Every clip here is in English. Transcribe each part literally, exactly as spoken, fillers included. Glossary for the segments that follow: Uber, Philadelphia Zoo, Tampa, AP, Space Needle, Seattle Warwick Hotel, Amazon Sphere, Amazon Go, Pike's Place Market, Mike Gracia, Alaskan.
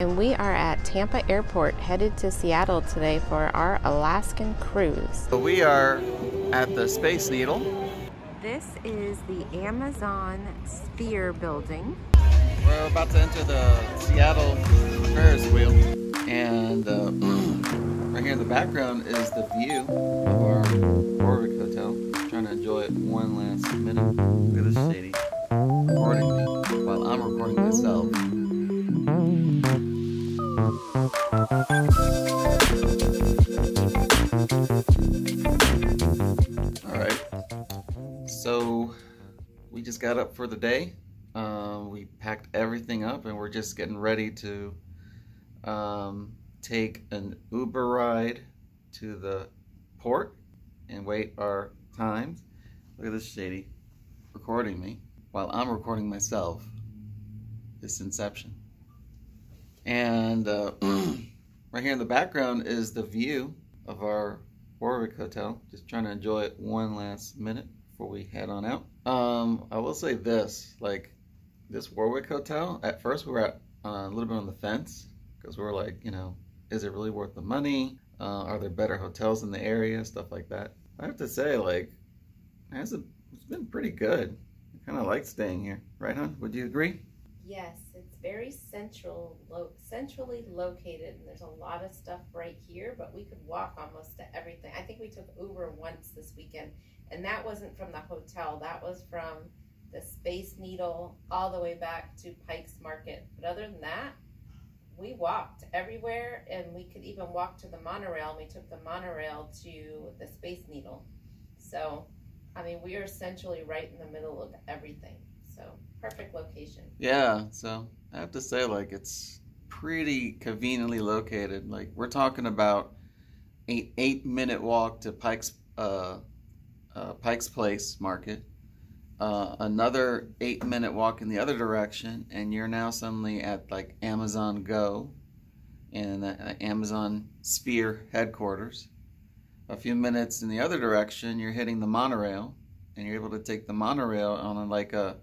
And we are at Tampa Airport, headed to Seattle today for our Alaskan cruise. So we are at the Space Needle. This is the Amazon Sphere building. We're about to enter the Seattle Ferris wheel. And uh, right here in the background is the view of our Warwick Hotel. I'm trying to enjoy it one last minute. Look at this shady. Recording me while I'm recording myself. Alright, so we just got up for the day. Um, we packed everything up and we're just getting ready to um, take an Uber ride to the port and wait our times. Look at this shady recording me while I'm recording myself. This inception. And uh, right here in the background is the view of our Warwick Hotel. Just trying to enjoy it one last minute before we head on out. Um, I will say this, like this Warwick Hotel, at first we were at, uh, a little bit on the fence because we were like, you know, is it really worth the money? Uh, are there better hotels in the area? Stuff like that. I have to say, like, it's, a, it's been pretty good. I kind of like staying here. Right, hon? Would you agree? Yes, it's very central, lo centrally located, and there's a lot of stuff right here, but we could walk almost to everything. I think we took Uber once this weekend, and that wasn't from the hotel. That was from the Space Needle all the way back to Pike's Market. But other than that, we walked everywhere, and we could even walk to the monorail. We took the monorail to the Space Needle. So, I mean, we are centrally right in the middle of everything. So, perfect location. Yeah, so I have to say, like, it's pretty conveniently located. Like, we're talking about an eight-minute walk to Pike's uh, uh, Pike's Place Market, uh, another eight-minute walk in the other direction, and you're now suddenly at, like, Amazon Go and the uh, Amazon Sphere headquarters. A few minutes in the other direction, you're hitting the monorail, and you're able to take the monorail on, a, like, a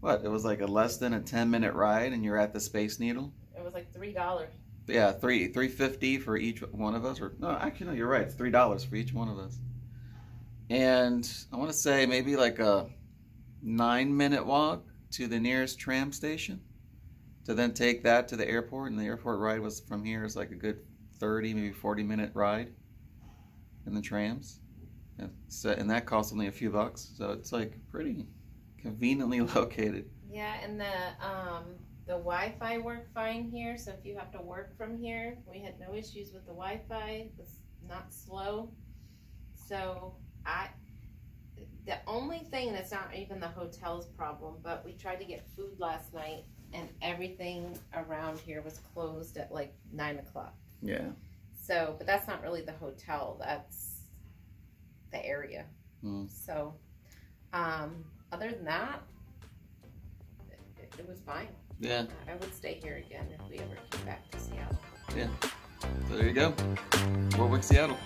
What? It was like a less than a ten minute ride and you're at the Space Needle? It was like three dollars. Yeah, three three fifty for each one of us. Or no, actually, no, you're right. It's three dollars for each one of us. And I want to say maybe like a nine minute walk to the nearest tram station to then take that to the airport. And the airport ride was from here is like a good thirty, maybe forty minute ride in the trams. And, so, and that cost only a few bucks. So it's like pretty conveniently located. Yeah, and the um, the Wi-Fi worked fine here, so if you have to work from here, we had no issues with the Wi-Fi. It's not slow. So I, the only thing that's not even the hotel's problem, but we tried to get food last night, and everything around here was closed at like nine o'clock. Yeah. So, but that's not really the hotel. That's the area. Mm. So, um. Other than that, it, it was fine. Yeah. I would stay here again if we ever came back to Seattle. Yeah. So there you go. Warwick, Seattle.